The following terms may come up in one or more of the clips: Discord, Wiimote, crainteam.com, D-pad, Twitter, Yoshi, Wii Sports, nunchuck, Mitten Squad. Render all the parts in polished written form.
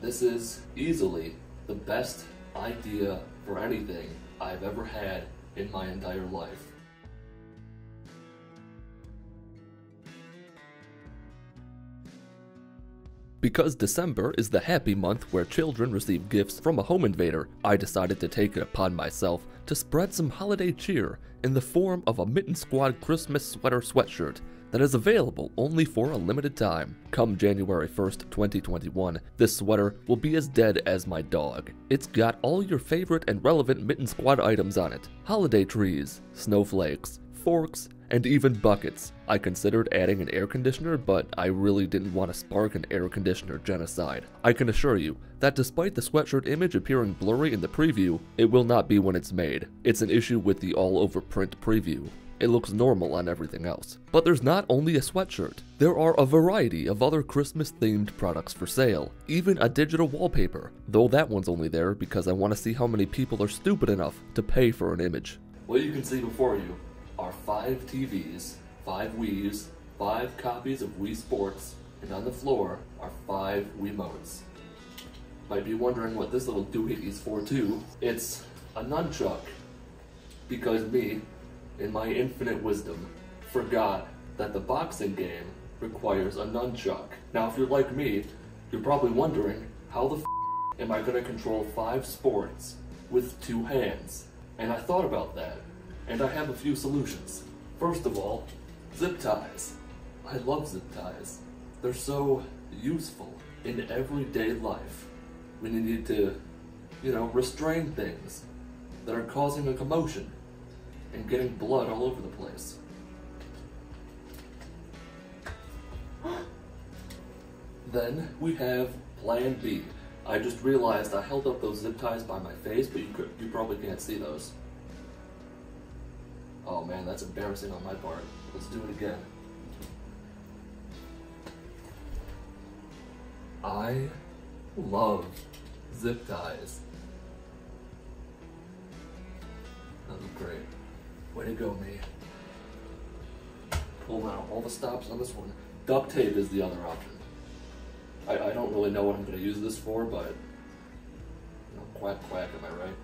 This is easily the best idea for anything I've ever had in my entire life. Because December is the happy month where children receive gifts from a home invader, I decided to take it upon myself to spread some holiday cheer in the form of a Mitten Squad Christmas sweater sweatshirt that is available only for a limited time. Come January 1st, 2021, this sweater will be as dead as my dog. It's got all your favorite and relevant Mitten Squad items on it. Holiday trees, snowflakes, forks, and even buckets. I considered adding an air conditioner, but I really didn't want to spark an air conditioner genocide. I can assure you that despite the sweatshirt image appearing blurry in the preview, it will not be when it's made. It's an issue with the all-over print preview. It looks normal on everything else. But there's not only a sweatshirt. There are a variety of other Christmas-themed products for sale. Even a digital wallpaper, though that one's only there because I want to see how many people are stupid enough to pay for an image. What you can see before you are 5 TVs, 5 Wiis, 5 copies of Wii Sports, and on the floor are 5 Wiimotes. Might be wondering what this little doohickey is for too. It's a nunchuck, because me, in my infinite wisdom, forgot that the boxing game requires a nunchuck. Now if you're like me, you're probably wondering, how the f am I gonna control 5 sports with 2 hands? And I thought about that. And I have a few solutions. First of all, zip ties. I love zip ties. They're so useful in everyday life when you need to, restrain things that are causing a commotion and getting blood all over the place. Then we have Plan B. I just realized I held up those zip ties by my face, but you probably can't see those. Oh man, that's embarrassing on my part. Let's do it again. I love zip ties. That was great. Way to go, me. Pull out all the stops on this one. Duct tape is the other option. I don't really know what I'm going to use this for, but... quack quack, am I right?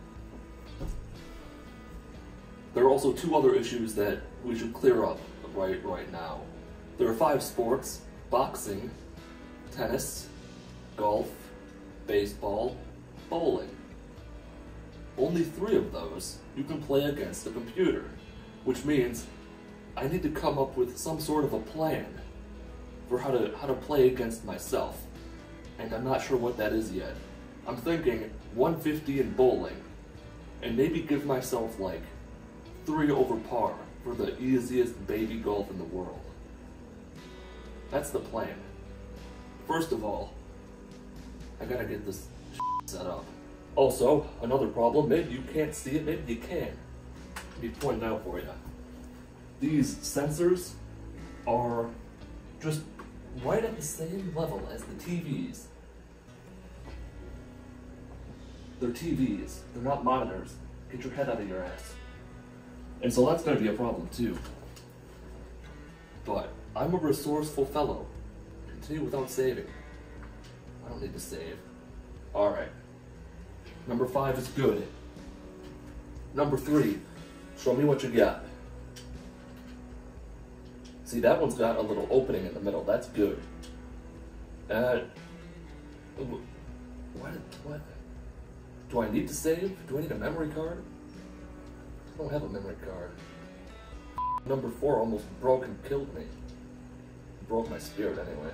There are also 2 other issues that we should clear up right now. There are 5 sports: boxing, tennis, golf, baseball, bowling. Only 3 of those you can play against a computer, which means I need to come up with some sort of a plan for how to play against myself, and I'm not sure what that is yet. I'm thinking 150 in bowling, and maybe give myself like 3 over par for the easiest baby golf in the world. That's the plan. First of all, I gotta get this set up. Also, another problem, maybe you can't see it, maybe you can. Let me point it out for you. These sensors are just right at the same level as the TVs. They're TVs, they're not monitors. Get your head out of your ass. And so that's going to be a problem too. But I'm a resourceful fellow. Continue without saving. I don't need to save. Alright. Number 5 is good. Number 3, show me what you got. See, that one's got a little opening in the middle. That's good. What? Do I need to save? Do I need a memory card? I don't have a memory card. Number 4 almost broke and killed me. Broke my spirit anyway.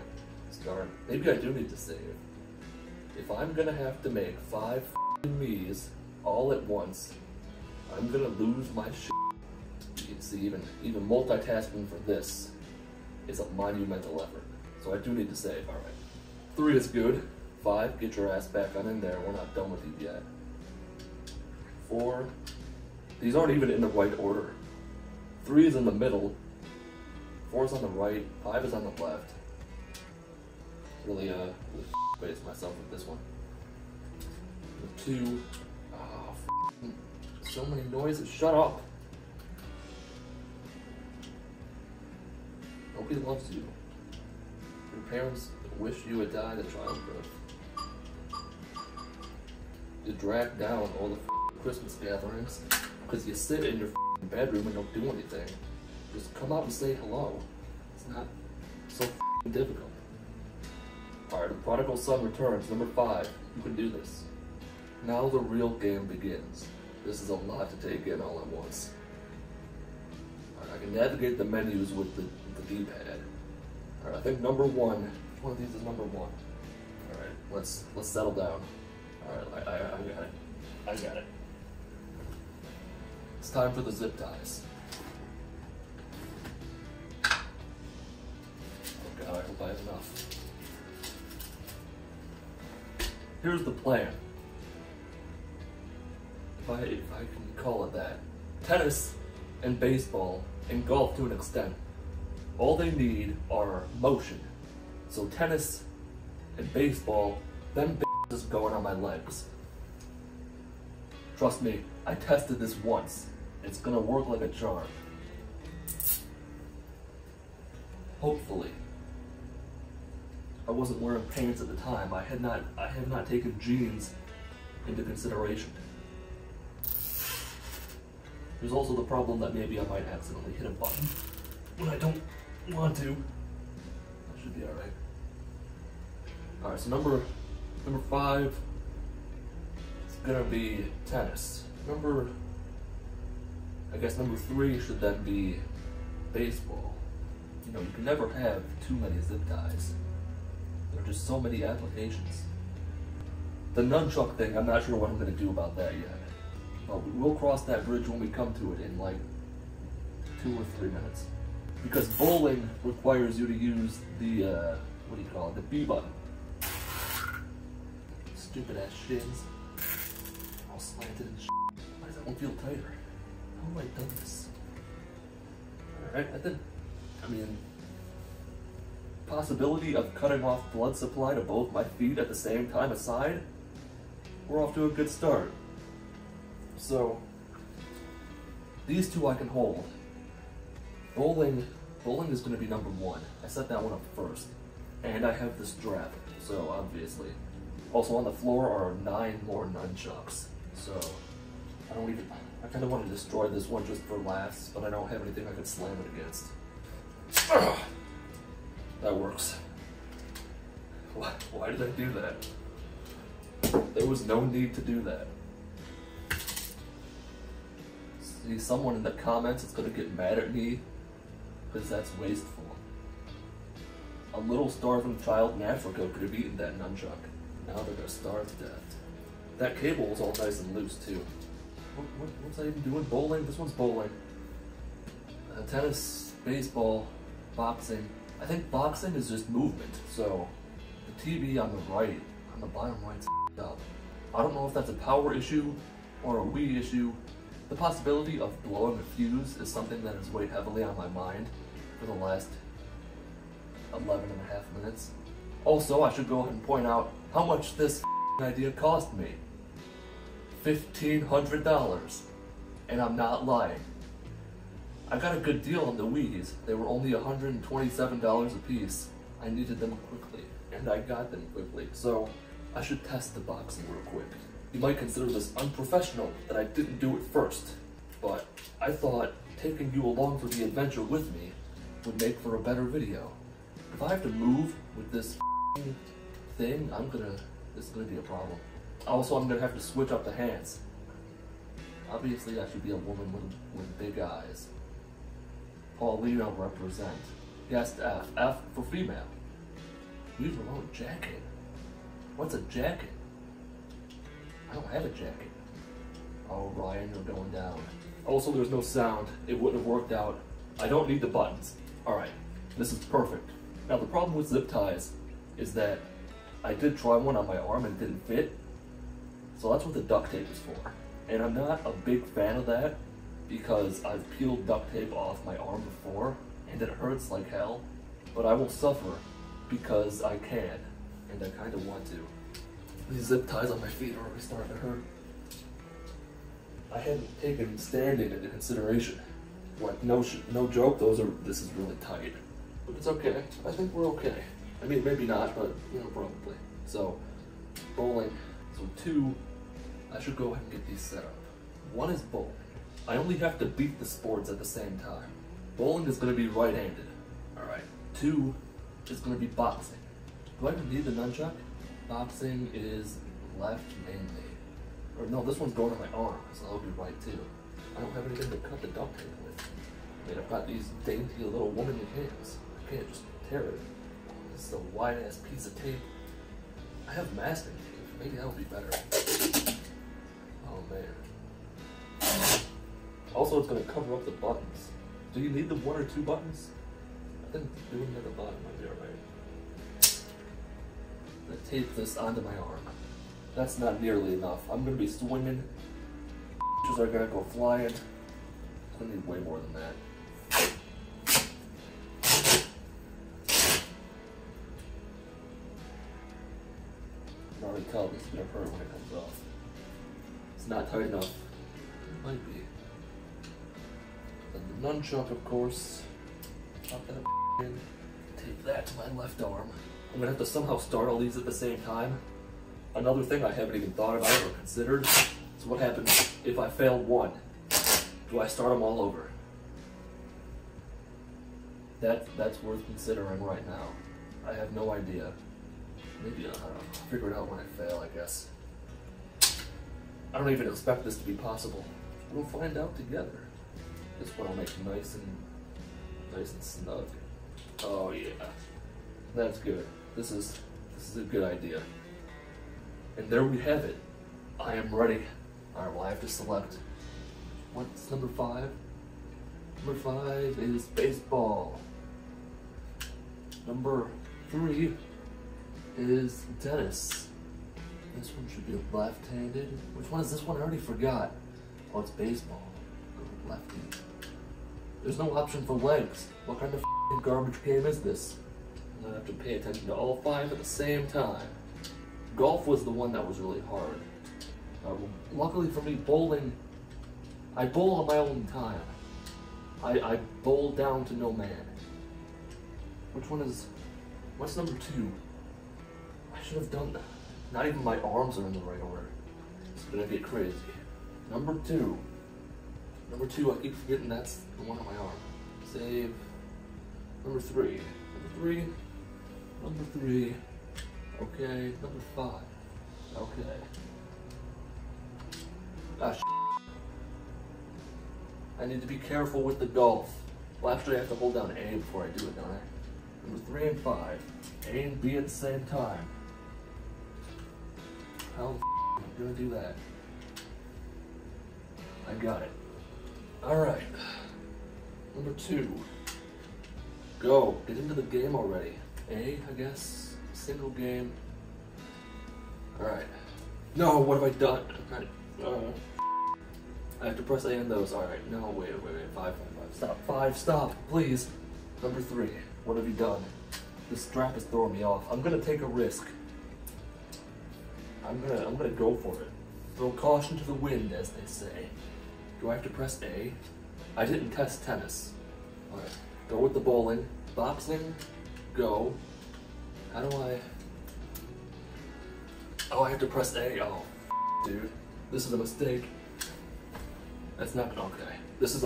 Darn. Maybe I do need to save. If I'm gonna have to make 5 f***ing me's all at once, I'm gonna lose my shit. You can see even multitasking for this is a monumental effort. So I do need to save, alright. 3 is good. 5, get your ass back on in there. We're not done with you yet. 4... These aren't even in the right order. 3 is in the middle, 4 is on the right, 5 is on the left. Really, really f***ed myself with this one. 2, oh, f***ing so many noises, shut up! Nobody loves you. Your parents wish you had died at childbirth. to drag down all the Christmas gatherings because you sit in your bedroom and don't do anything. Just come out and say hello. It's not so difficult. Alright, The Prodigal Son Returns, number 5. You can do this. Now the real game begins. This is a lot to take in all at once. Right, I can navigate the menus with the D-pad. Alright, I think one of these is number 1. Alright, let's settle down. Alright, I got it. It's time for the zip ties. Oh god, I hope I have enough. Here's the plan. If I can call it that. Tennis and baseball and golf to an extent. All they need are motion. So tennis and baseball, them bitches is going on my legs. Trust me, I tested this once. It's gonna work like a charm. Hopefully. I wasn't wearing pants at the time. I have not taken jeans into consideration. There's also the problem that maybe I might accidentally hit a button when I don't want to. That should be alright. Alright, so number 5 is gonna be tennis. I guess number 3 should then be baseball. You know, you can never have too many zip ties. There are just so many applications. The nunchuck thing, I'm not sure what I'm gonna do about that yet. Well, we'll cross that bridge when we come to it in like 2 or 3 minutes. Because bowling requires you to use the, what do you call it, the B button. Stupid ass shins. All slanted and shit. Why does that one feel tighter? How have I done this? Alright, possibility of cutting off blood supply to both my feet at the same time aside? We're off to a good start. So, these two I can hold. Bowling is going to be number 1. I set that one up first. And I have the strap, so obviously. Also on the floor are 9 more nunchucks. So, I kind of want to destroy this one just for laughs, but I don't have anything I can slam it against. Ugh. That works. Why did I do that? There was no need to do that. See, someone in the comments is gonna get mad at me because that's wasteful. A little starving child in Africa could have eaten that nunchuck. Now they're gonna starve to death. That cable was all nice and loose too. What's I even doing? Bowling? This one's bowling. Tennis, baseball, boxing. I think boxing is just movement, so the TV on the right, on the bottom right's up. I don't know if that's a power issue or a Wii issue. The possibility of blowing a fuse is something that has weighed heavily on my mind for the last 11 and a half minutes. Also, I should go ahead and point out how much this idea cost me. $1,500, and I'm not lying. I got a good deal on the Wiis. They were only $127 a piece. I needed them quickly, and I got them quickly. So, I should test the boxing real quick. You might consider this unprofessional that I didn't do it first, but I thought taking you along for the adventure with me would make for a better video. If I have to move with this thing, this is gonna be a problem. Also, I'm gonna have to switch up the hands. Obviously, I should be a woman with big eyes. Paulina represent. Guest F. F for female. Use remote jacket. What's a jacket? I don't have a jacket. Oh, Ryan, you're going down. Also, there's no sound. It wouldn't have worked out. I don't need the buttons. Alright, this is perfect. Now, the problem with zip ties is that I did try one on my arm and it didn't fit. So that's what the duct tape is for. And I'm not a big fan of that, because I've peeled duct tape off my arm before, and it hurts like hell, but I will suffer because I can, and I kind of want to. These zip ties on my feet are already starting to hurt. I hadn't taken standing into consideration. Like, no joke, this is really tight. But it's okay, I think we're okay. I mean, maybe not, but, you know, probably. So, bowling, so 2, I should go ahead and get these set up. One is bowling. I only have to beat the sports at the same time. Bowling is going to be right-handed. Alright. Two is going to be boxing. Do I even need the nunchuck? Boxing is left mainly. Or no, this one's going on my arm, so that'll be right too. I don't have anything to cut the duct tape with. I mean, I've got these dainty little womanly hands. I can't just tear it. This is a wide-ass piece of tape. I have masking tape. Maybe that'll be better. Oh man. Also, it's going to cover up the buttons. Do you need the one or two buttons? I think doing it at the bottom might be alright. I'm going to tape this onto my arm. That's not nearly enough. I'm going to be swimming. Bitches are going to go flying. I need way more than that. I can already tell this is going to hurt when it comes off. It's not tight enough. It might be. And the nunchuck, of course. Pop that in. Tape that to my left arm. I'm going to have to somehow start all these at the same time. Another thing I haven't even thought about or considered is what happens if I fail one. Do I start them all over? That's worth considering right now. I have no idea. Maybe I'll figure it out when I fail, I guess. I don't even expect this to be possible. We'll find out together. This one I'll make nice and snug. Oh yeah. That's good. This is a good idea. And there we have it. I am ready. Alright, well I have to select. What's number 5? Number 5 is baseball. Number 3 is tennis. This one should be left-handed. Which one is this one? I already forgot. Oh, it's baseball. Go to lefty. There's no option for legs. What kind of f***ing garbage game is this? I'm gonna have to pay attention to all 5 at the same time. Golf was the one that was really hard. Luckily for me, bowling, I bowl on my own time. I bowl down to no man. Which one is... What's number 2? I should have done that. Not even my arms are in the right order. It's gonna get crazy. Number 2. Number 2, I keep forgetting that's the one on my arm. Save. Number 3. Number 3. Number 3. Okay. Number 5. Okay. Ah, shit. I need to be careful with the golf. Well, actually, I have to hold down A before I do it, don't I? Number 3 and 5. A and B at the same time. How the f am I gonna do that? I got it. Alright. Number 2. Go. Get into the game already. A, I guess. Single game. Alright. No, what have I done? I have to press A on those. Alright, no, wait, 5, 5, 5. Stop, 5, stop, please. Number 3, what have you done? This strap is throwing me off. I'm gonna take a risk. I'm gonna go for it. Throw caution to the wind, as they say. Do I have to press A? I didn't test tennis. Alright, go with the bowling. Boxing, go. How do I... Oh, I have to press A. Oh, dude. This is a mistake. That's not okay. This is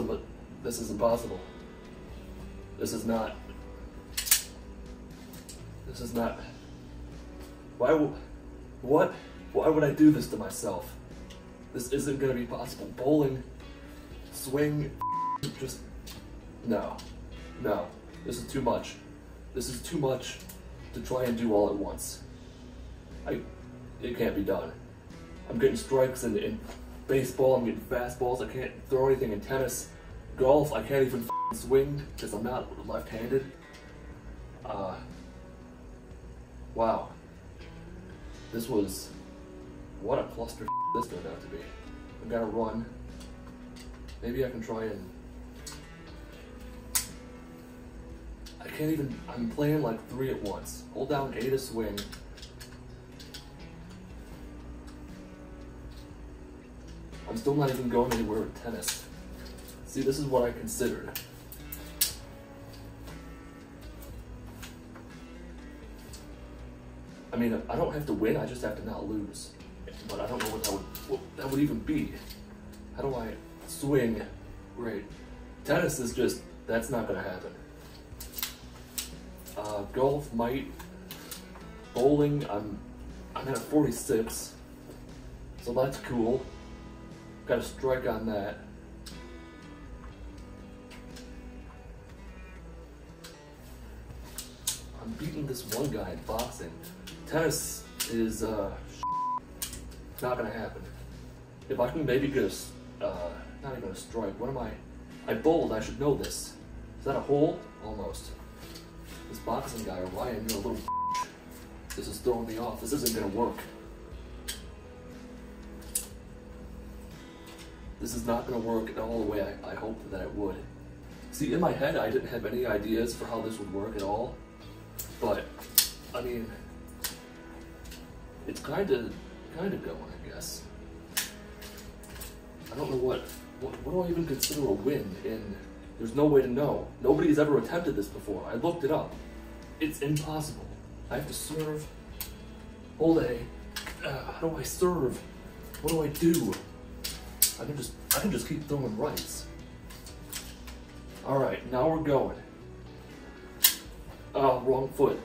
impossible. This is not. Why would I do this to myself? This isn't gonna be possible. Bowling, swing, just, no. This is too much. This is too much to try and do all at once. It can't be done. I'm getting strikes and baseball, I'm getting fastballs, I can't throw anything in tennis. Golf, I can't even swing because I'm not left-handed. Wow. This was... What a cluster this turned out to be. I gotta run. Maybe I can try and... I can't even... I'm playing like 3 at once. Hold down A to swing. I'm still not even going anywhere with tennis. See, this is what I considered. I mean, I don't have to win, I just have to not lose. but I don't know what that would even be. How do I swing? Right. Tennis is just, that's not gonna happen. Golf might. Bowling, I'm at a 46, so that's cool. Got a strike on that. I'm beating this one guy in boxing. Tennis is not gonna happen. If I can maybe get a not even a strike. What am I? I bowled. I should know this. Is that a hole? Almost. This boxing guy, Ryan, you're a little. This is throwing me off. This isn't gonna work. This is not gonna work at all the way I hoped that it would. See, in my head, I didn't have any ideas for how this would work at all. But, I mean, it's kind of going, I guess. I don't know what do I even consider a win in, there's no way to know. Nobody's ever attempted this before. I looked it up. It's impossible. I have to serve, hold A. How do I serve? What do? I can just keep throwing rights. All right, now we're going. Oh, wrong foot.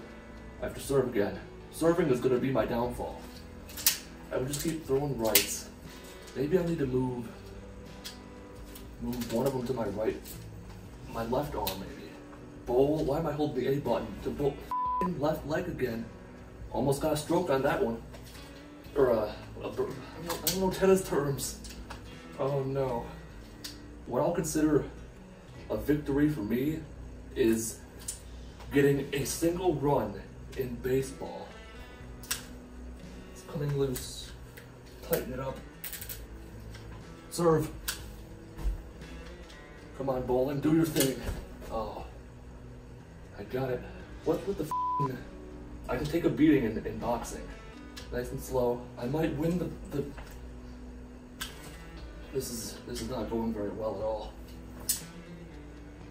I have to serve again. Serving is gonna be my downfall. I would just keep throwing rights. Maybe I need to move one of them to my right, my left arm maybe. Bowl, why am I holding the A button to bowl? Left leg again. Almost got a stroke on that one. Or I don't know tennis terms. Oh no. What I'll consider a victory for me is getting a single run in baseball. It's coming loose. Tighten it up. Serve. Come on, bowling. Do your thing. Oh. I got it. What the f***ing? I can take a beating in boxing. Nice and slow. I might win the... This is not going very well at all.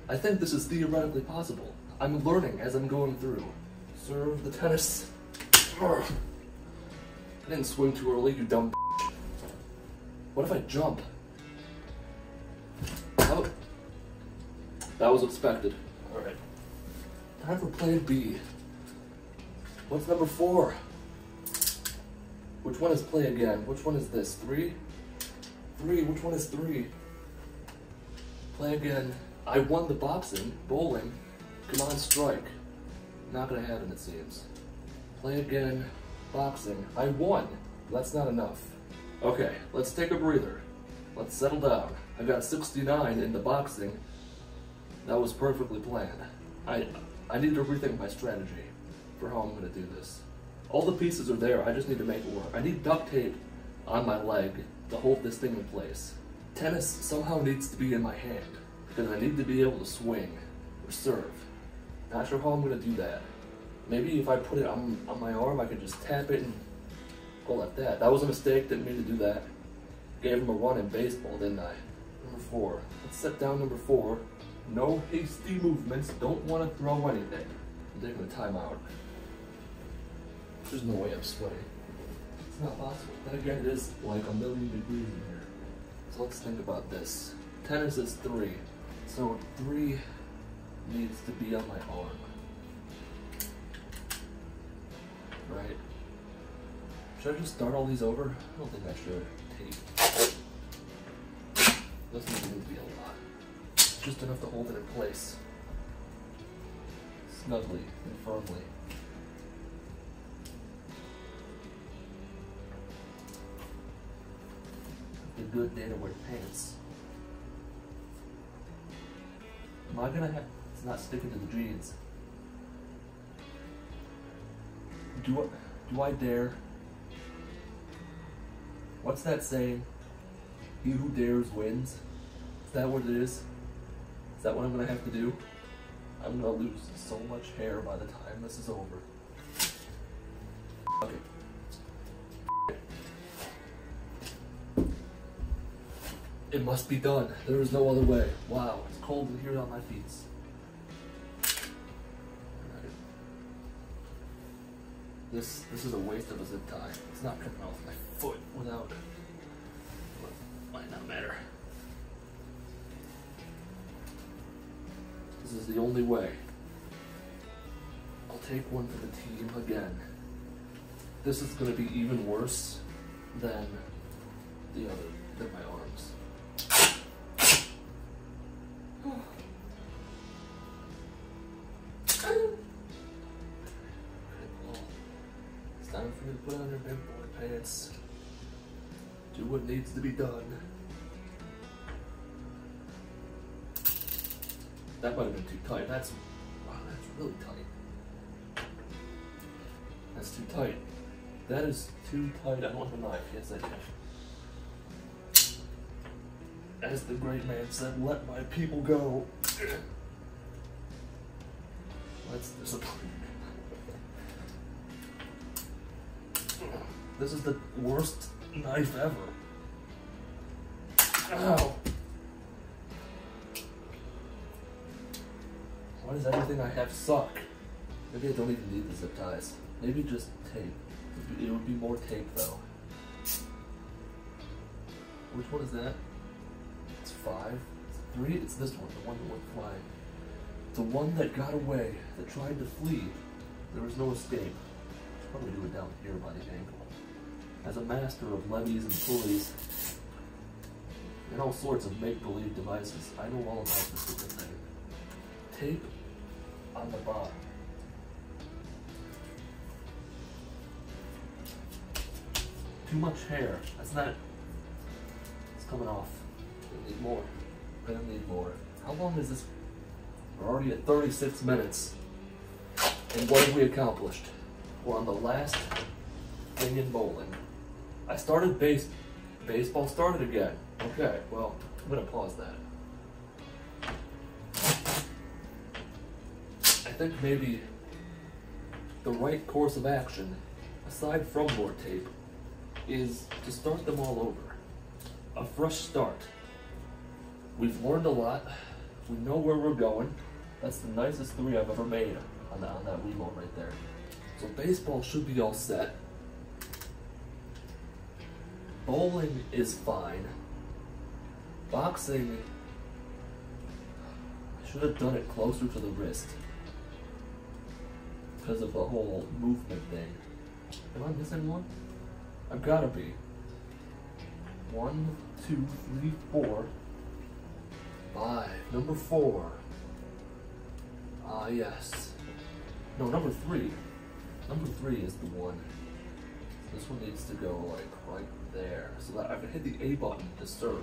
I think this is theoretically possible. I'm learning as I'm going through. Serve the tennis. Urgh. I didn't swing too early, you dumb b****. What if I jump? Oh. That was expected. Alright. Time for plan B. What's number 4? Which one is play again? Which one is this? 3? 3, which one is 3? Play again. I won the boxing, bowling. Come on, strike. Not gonna happen, it seems. Play again, boxing. I won. That's not enough. Okay, let's take a breather. Let's settle down. I got 69 in the boxing. That was perfectly planned. I need to rethink my strategy for how I'm gonna do this. All the pieces are there, I just need to make it work. I need duct tape on my leg to hold this thing in place. Tennis somehow needs to be in my hand because I need to be able to swing or serve. Not sure how I'm gonna do that. Maybe if I put it on my arm, I could just tap it and go like that. That was a mistake, didn't mean to do that. Gave him a run in baseball, didn't I? Number 4, let's set down number 4. No hasty movements, don't want to throw anything. I'm taking a timeout. There's no way I'm sweating. It's not possible. Then again, it is like a million degrees in here. So let's think about this. Tennis is 3. So 3 needs to be on my arm. Right? Should I just start all these over? I don't think I should. Tape. Doesn't need to be a lot. Just enough to hold it in place, snugly and firmly. A good day to wear pants. Am I gonna have? It's not sticking to the jeans. Do I dare? What's that saying? He who dares wins. Is that what it is? Is that what I'm gonna have to do? I'm gonna lose so much hair by the time this is over. Okay. It must be done. There is no other way. Wow, it's cold in here on my feet. Right. This is a waste of a zip tie. It's not coming off my foot. comes out. Might not matter. This is the only way. I'll take one for the team again. This is going to be even worse than the other, than my arms. It's time for you to put on your big boy pants. Do what needs to be done. That might have been too tight. That's, wow, that's really tight. That's too tight. That is too tight. I don't want the knife. Yes, I do. As the great man said, let my people go. That's disappointing. This is the worst knife ever. Ow! Why does everything I have suck? Maybe I don't even need the zip ties. Maybe just tape. It would be more tape though. Which one is that? It's 5. It's 3? It's this one, the one that went flying. The one that got away, that tried to flee. There was no escape. I'll probably do it down here by the ankle. As a master of levees and pulleys, and all sorts of make-believe devices, I know all about this stupid thing. Tape on the bottom. Too much hair. That's not... It's coming off. I need more. I don't need more. How long is this? We're already at 36 minutes. And what have we accomplished? We're on the last thing in bowling. I started baseball started again. Okay, well, I'm gonna pause that. I think maybe the right course of action, aside from more tape, is to start them all over. A fresh start. We've learned a lot. We know where we're going. That's the nicest 3 I've ever made on that Wiimote right there. So baseball should be all set. Bowling is fine. Boxing, I should have done it closer to the wrist because of the whole movement thing. Am I missing one? I've gotta be. 1, 2, 3, 4, 5. Number 4. Ah, yes. No, number 3. Number 3 is the one. This one needs to go like right there, so that I can hit the A button to serve.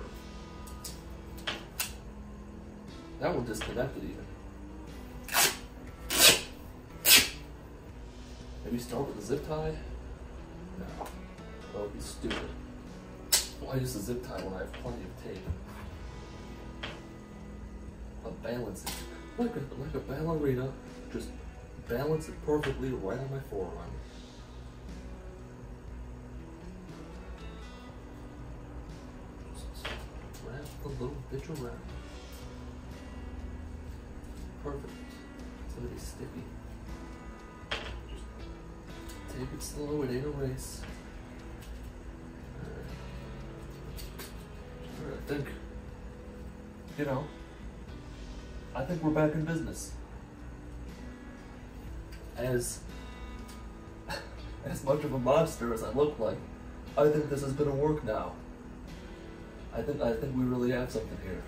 That one disconnected even. Maybe start with a zip tie? No, that would be stupid. Why use a zip tie when I have plenty of tape? But balance it like a ballerina. Just balance it perfectly right on my forearm. A little bitch around. Perfect. It's gonna be sticky. Just take it slow, it ain't a race. Alright, I think, you know, I think we're back in business. As much of a monster as I look like, I think this is gonna work now. I think we really have something here.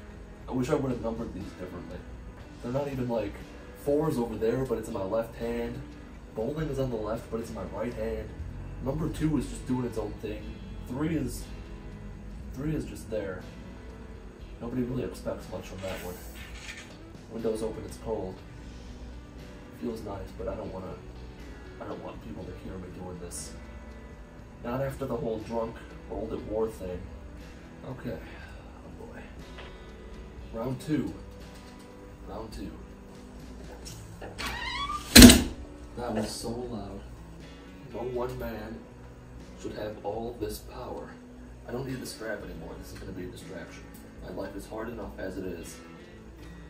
I wish I would have numbered these differently. They're not even like 4's over there, but it's in my left hand. Bowling is on the left, but it's in my right hand. Number 2 is just doing its own thing. 3 is just there. Nobody really expects much from that one. Windows open, it's cold. Feels nice, but I don't want people to hear me doing this. Not after the whole drunk old at war thing. Okay, oh boy. Round 2. That was so loud. No one man should have all this power. I don't need the strap anymore. This is going to be a distraction. My life is hard enough as it is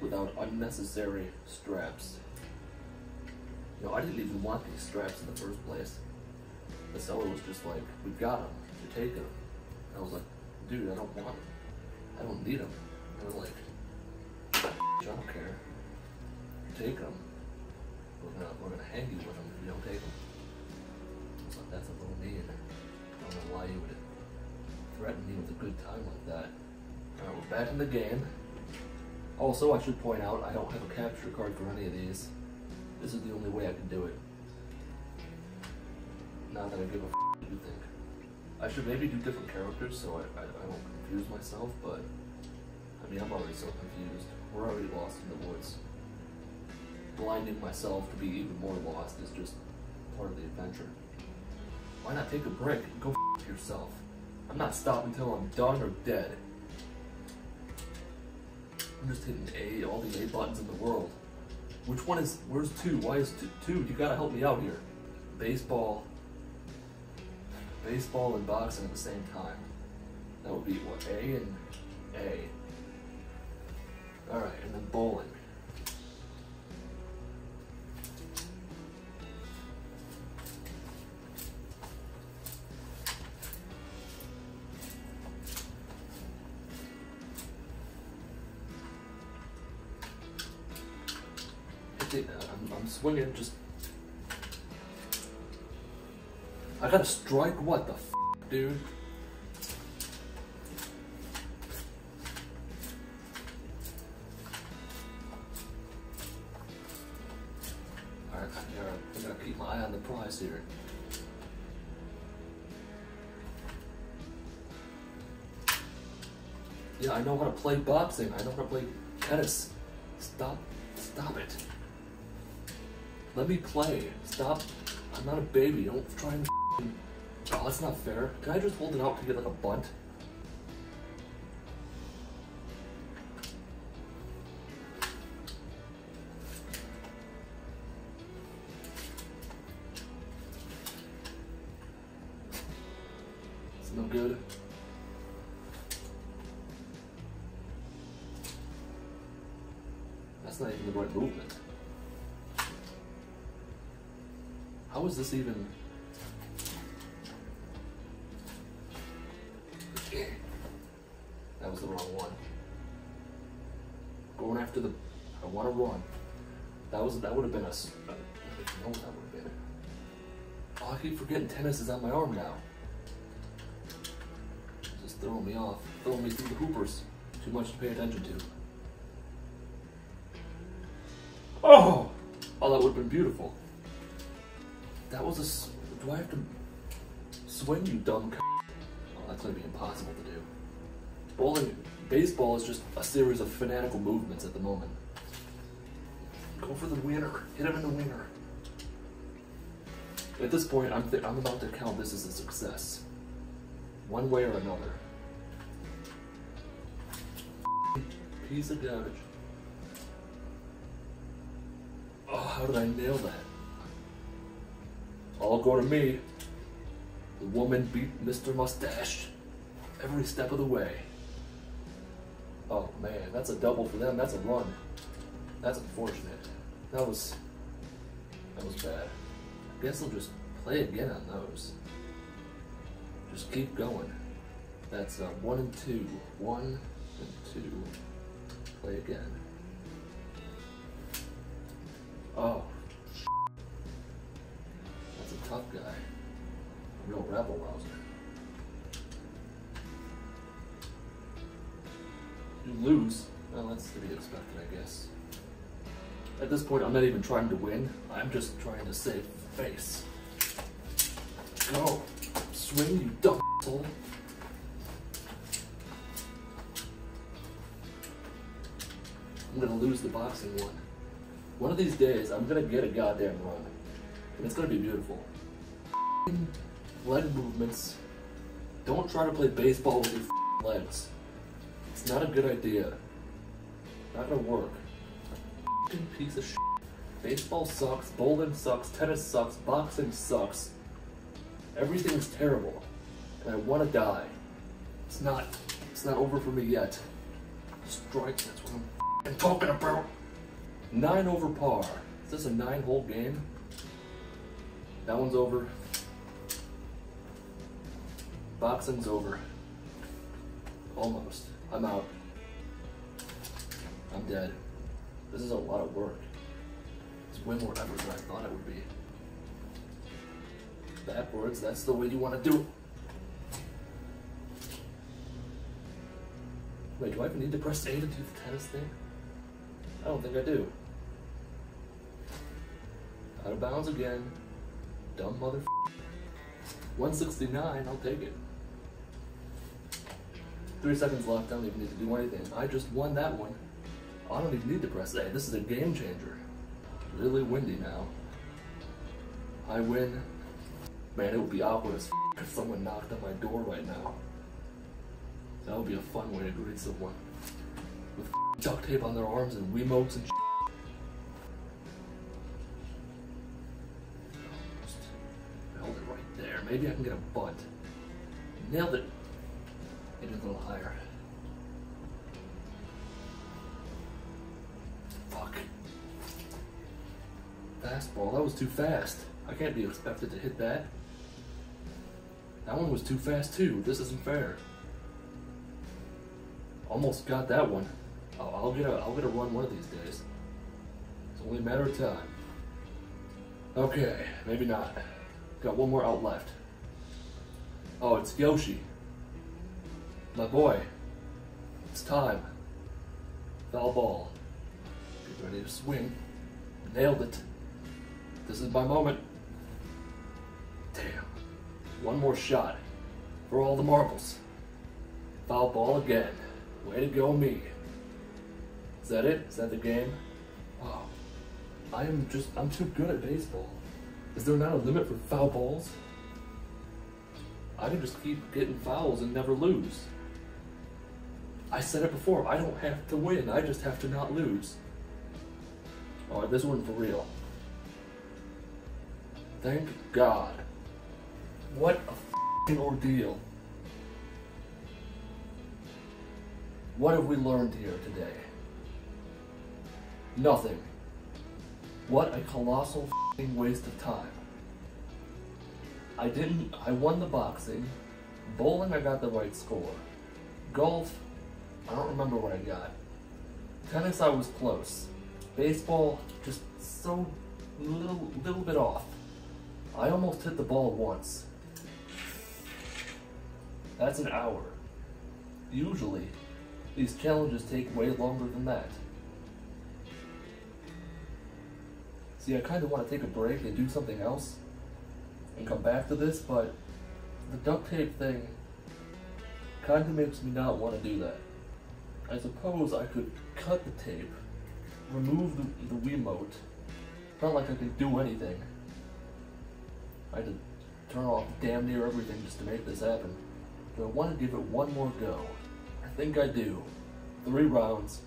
without unnecessary straps. You know, I didn't even want these straps in the first place. The seller was just like, we've got them, you're taking them. I was like, dude, I don't want them. I don't need them. They were like, I don't care. Take them. We're gonna hang you with them if you don't take them. So that's a little mean. I don't know why you would threaten me with a good time like that. Alright, we're back in the game. Also, I should point out, I don't have a capture card for any of these. This is the only way I can do it. Not that I give a f*** what you think. I should maybe do different characters so I don't confuse myself, but I mean, I'm already so confused. We're already lost in the woods. Blinding myself to be even more lost is just part of the adventure. Why not take a break and go f*** yourself? I'm not stopping until I'm done or dead. I'm just hitting all the A buttons in the world. Which one is, where's two? Why is two? You gotta help me out here. Baseball and boxing at the same time. That would be what, A and A. All right, and then bowling. I'm swinging, just... I gotta strike? What the f***, dude? Alright, I gotta keep my eye on the prize here. Yeah, I know how to play boxing. I know how to play tennis. Stop it. Let me play. Stop. I'm not a baby. Don't try and oh, that's not fair. Can I just hold it out to get like a bunt? It's no good. That's not even the right movement. How is this even? That was the wrong one. Going after the, I want to run. That would have been a, I don't know what that would have been. Oh, I keep forgetting tennis is on my arm now. Just throwing me off, throwing me through the hoopers. Too much to pay attention to. Oh, oh, that would have been beautiful. That was a... Do I have to swing, you dumb c***? Oh, that's going to be impossible to do. Bowling... Baseball is just a series of fanatical movements at the moment. Go for the winner. Hit him in the winner. At this point, I'm about to count this as a success. One way or another. Piece of garbage. Oh, how did I nail that? All go to me. The woman beat Mr. Mustache every step of the way. Oh man, that's a double for them. That's a run. That's unfortunate. That was bad. I guess I'll just play again on those. Just keep going. That's 1 and 2. 1 and 2. Play again. Oh. Tough guy, a real rebel rouser. You lose, well that's to be expected I guess. At this point I'm not even trying to win, I'm just trying to save face. Go, swing you dumb asshole. I'm gonna lose the boxing one. One of these days I'm gonna get a goddamn run. And it's gonna be beautiful. Leg movements. Don't try to play baseball with your legs. It's not a good idea. Not gonna work. Piece of shit. Baseball sucks, bowling sucks, tennis sucks, boxing sucks. Everything's terrible. And I wanna die. It's not over for me yet. Strike, that's what I'm talking about. 9 over par. Is this a 9-hole game? That one's over. Boxing's over. Almost. I'm out. I'm dead. This is a lot of work. It's way more effort than I thought it would be. Backwards, that's the way you want to do it. Wait, do I even need to press A to do the tennis thing? I don't think I do. Out of bounds again. Dumb mother. 169, I'll take it. 3 seconds left, I don't even need to do anything. I just won that one. I don't even need to press A. This is a game changer. Really windy now. I win. Man, it would be awkward as f if someone knocked on my door right now. That would be a fun way to greet someone. With f duct tape on their arms and Wiimotes and sh. Held it right there. Maybe I can get a bunt. Nailed it. Get it a little higher. Fuck. Fastball, that was too fast. I can't be expected to hit that. That one was too fast too. This isn't fair. Almost got that one. Oh, I'll get a run one of these days. It's only a matter of time. Okay, maybe not. Got one more out left. Oh, it's Yoshi. My boy. It's time. Foul ball. Get ready to swing. Nailed it. This is my moment. Damn. One more shot for all the marbles. Foul ball again. Way to go, me. Is that it? Is that the game? Wow. I'm too good at baseball. Is there not a limit for foul balls? I can just keep getting fouls and never lose. I said it before, I don't have to win. I just have to not lose. Alright, this one for real. Thank God. What a f***ing ordeal. What have we learned here today? Nothing. What a colossal f***ing waste of time. I won the boxing. Bowling, I got the right score. Golf, I don't remember what I got. Tennis, I was close. Baseball, just so little bit off. I almost hit the ball once. That's an hour. Usually, these challenges take way longer than that. See, I kind of want to take a break and do something else and come back to this, but the duct tape thing kind of makes me not want to do that. I suppose I could cut the tape, remove the Wiimote. It's not like I could do anything. I had to turn off damn near everything just to make this happen. Do I want to give it one more go? I think I do. 3 rounds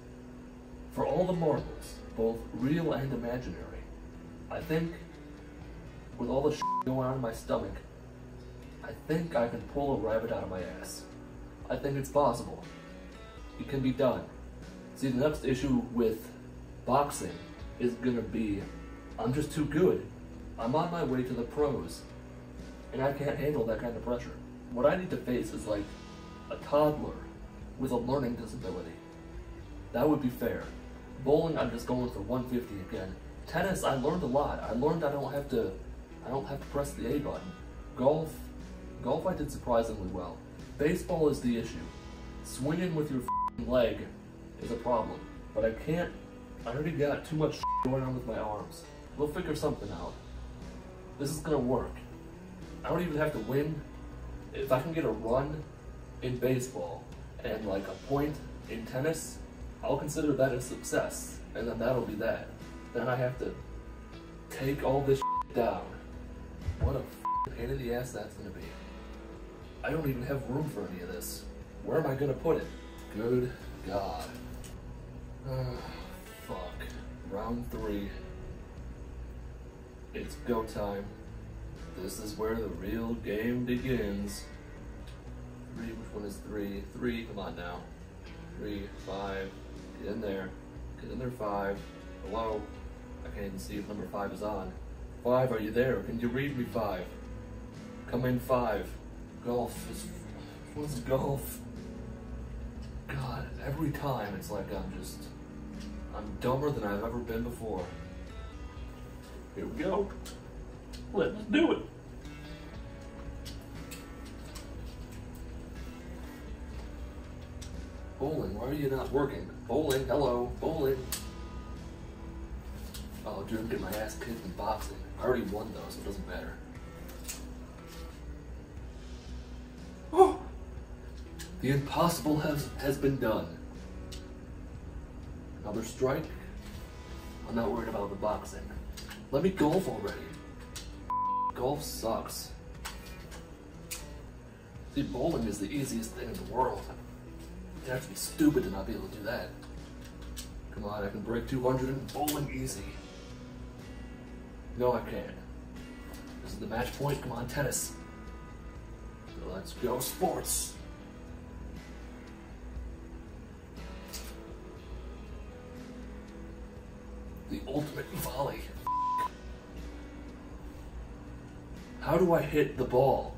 for all the marbles, both real and imaginary. I think, with all the shit going on in my stomach, I think I can pull a rabbit out of my ass. I think it's possible. It can be done. See, the next issue with boxing is gonna be, I'm just too good. I'm on my way to the pros, and I can't handle that kind of pressure. What I need to face is like a toddler with a learning disability. That would be fair. Bowling, I'm just going for 150 again. Tennis, I learned a lot. I learned I don't have to press the A button. Golf, I did surprisingly well. Baseball is the issue. Swinging with your f***ing leg is a problem, but I already got too much going on with my arms. We'll figure something out. This is gonna work. I don't even have to win. If I can get a run in baseball, and like a point in tennis, I'll consider that a success, and then that'll be that. Then I have to take all this shit down. What a f***ing pain in the ass that's gonna be. I don't even have room for any of this. Where am I gonna put it? Good God. Fuck. Round 3. It's go time. This is where the real game begins. 3, which one is 3? 3, come on now. 3, 5, get in there. Get in there, 5. Hello? I can't even see if number 5 is on. 5, are you there? Can you read me, 5? Come in, 5. Golf is... What's golf? God, every time it's like I'm dumber than I've ever been before. Here we go. Let's do it. Bowling, why are you not working? Bowling, hello, bowling. Oh, dude, I'm getting my ass kicked in boxing. I already won though, so it doesn't matter. Oh! The impossible has been done. Another strike. I'm not worried about the boxing. Let me golf already. Golf sucks. See, bowling is the easiest thing in the world. It'd have to be stupid to not be able to do that. Come on, I can break 200 in bowling easy. No, I can't. This is the match point. Come on, tennis. Let's go, sports. The ultimate volley. How do I hit the ball?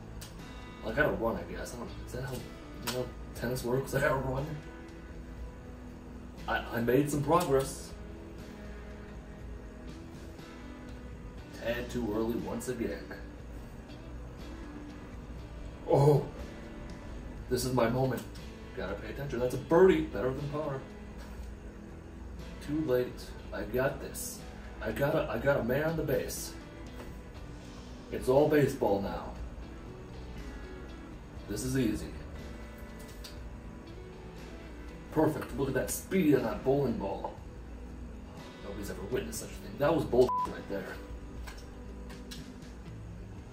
Like, I gotta run, I guess. I don't know. Is that how, you know, tennis works? I gotta run. I made some progress. Tad too early once again. Oh, this is my moment. Gotta pay attention. That's a birdie. Better than par. Too late. I got this. I got a man on the base. It's all baseball now. This is easy. Perfect. Look at that speed on that bowling ball. Nobody's ever witnessed such a thing. That was bullshit right there.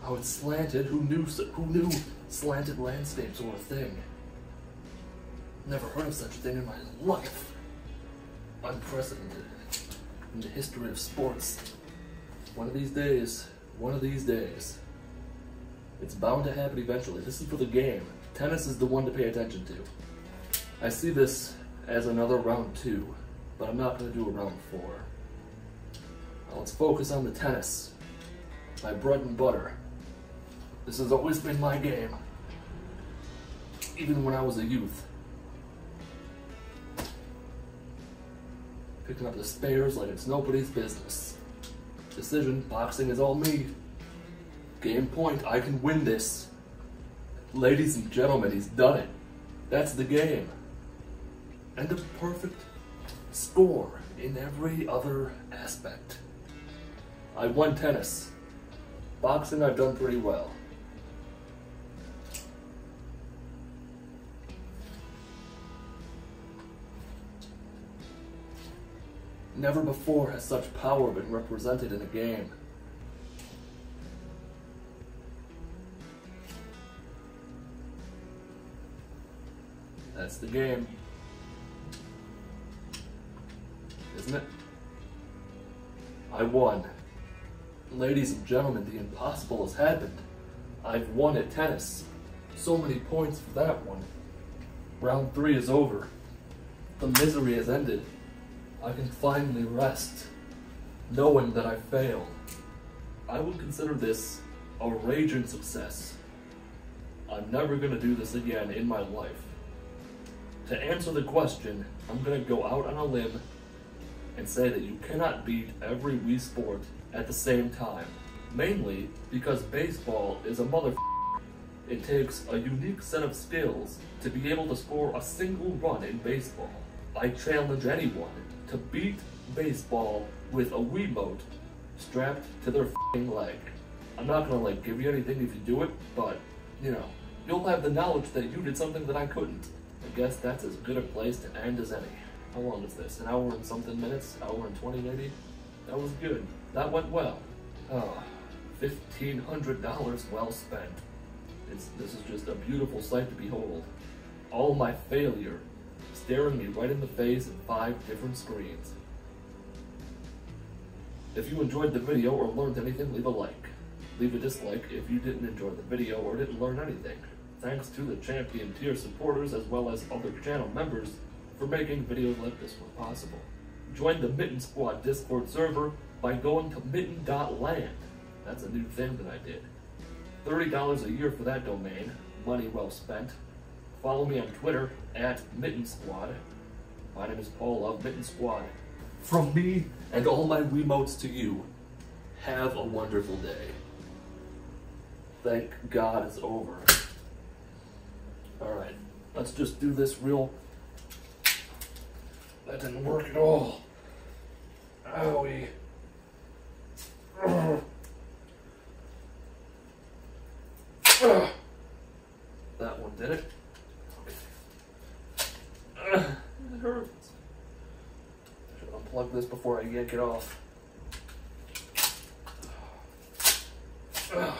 Oh, it's slanted. Who knew slanted landscapes were a thing? Never heard of such a thing in my life. Unprecedented in the history of sports. One of these days. It's bound to happen eventually. This is for the game. Tennis is the one to pay attention to. I see this as another round two, but I'm not going to do a round four. Now let's focus on the tennis. My bread and butter. This has always been my game, even when I was a youth. Picking up the spares like it's nobody's business. Decision, boxing is all me. Game point, I can win this. Ladies and gentlemen, he's done it. That's the game. And the perfect score in every other aspect. I won tennis. Boxing I've done pretty well. Never before has such power been represented in a game. That's the game. Isn't it? I won. Ladies and gentlemen, the impossible has happened. I've won at tennis. So many points for that one. Round three is over. The misery has ended. I can finally rest, knowing that I failed. I would consider this a raging success. I'm never gonna do this again in my life. To answer the question, I'm gonna go out on a limb and say that you cannot beat every Wii sport at the same time. Mainly because baseball is a motherfucker. It takes a unique set of skills to be able to score a single run in baseball. I challenge anyone to beat baseball with a Wiimote strapped to their f***ing leg. I'm not gonna like give you anything if you do it, but you know, you'll have the knowledge that you did something that I couldn't. I guess that's as good a place to end as any. How long is this? An hour and something minutes? Hour and 20 maybe? That was good. That went well. Oh, $1,500 well spent. This is just a beautiful sight to behold. All my failure staring me right in the face in 5 different screens. If you enjoyed the video or learned anything, leave a like. Leave a dislike if you didn't enjoy the video or didn't learn anything. Thanks to the Champion Tier supporters as well as other channel members for making videos like this when possible. Join the Mitten Squad Discord server by going to mitten.land. That's a new thing that I did. $30 a year for that domain, money well spent. Follow me on Twitter at Mitten Squad. My name is Paul of Mitten Squad. From me and all my Wiimotes to you, have a wonderful day. Thank God it's over. Alright, let's just do this real... That didn't work at all. Owie. That one did it. It hurts. I should unplug this before I yank it off. Fuck.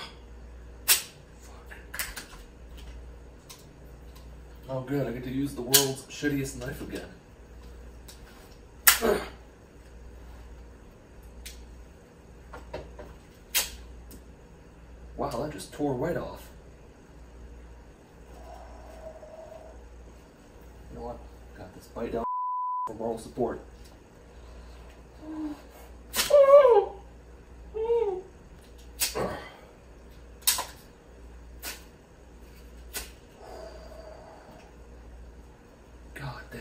Oh good, I get to use the world's shittiest knife again. Wow, that just tore right off. You know what? Got this bite down for moral support. God damn.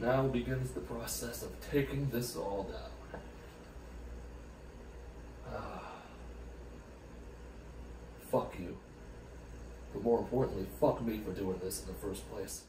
Now begins the process of taking this all down. Fuck you. But more importantly, fuck me for doing this in the first place.